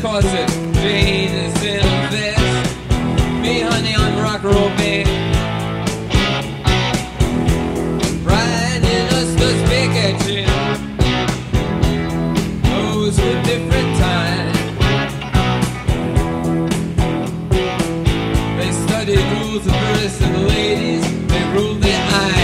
Crash Concert. Jesus in this. Me, honey, on rock roll, babe. Brian and us does big at you. Those were different times. They studied rules of verse and ladies. They ruled their eyes.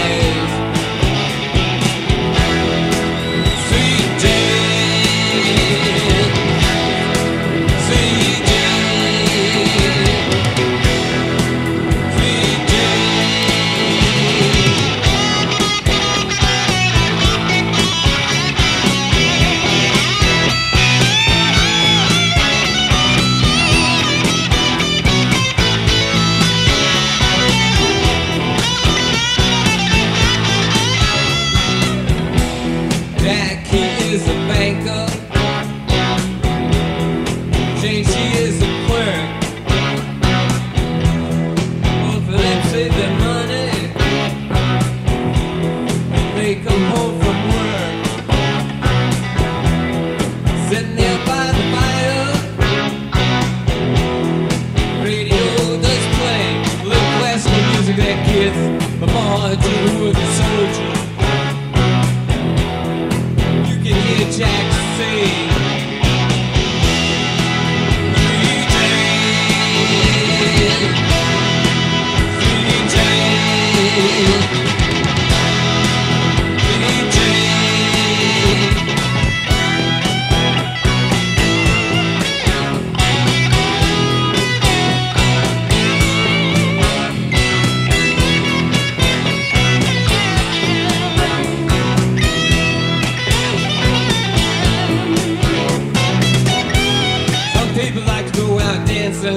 People like to go out dancing.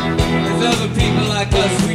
There's other people like us.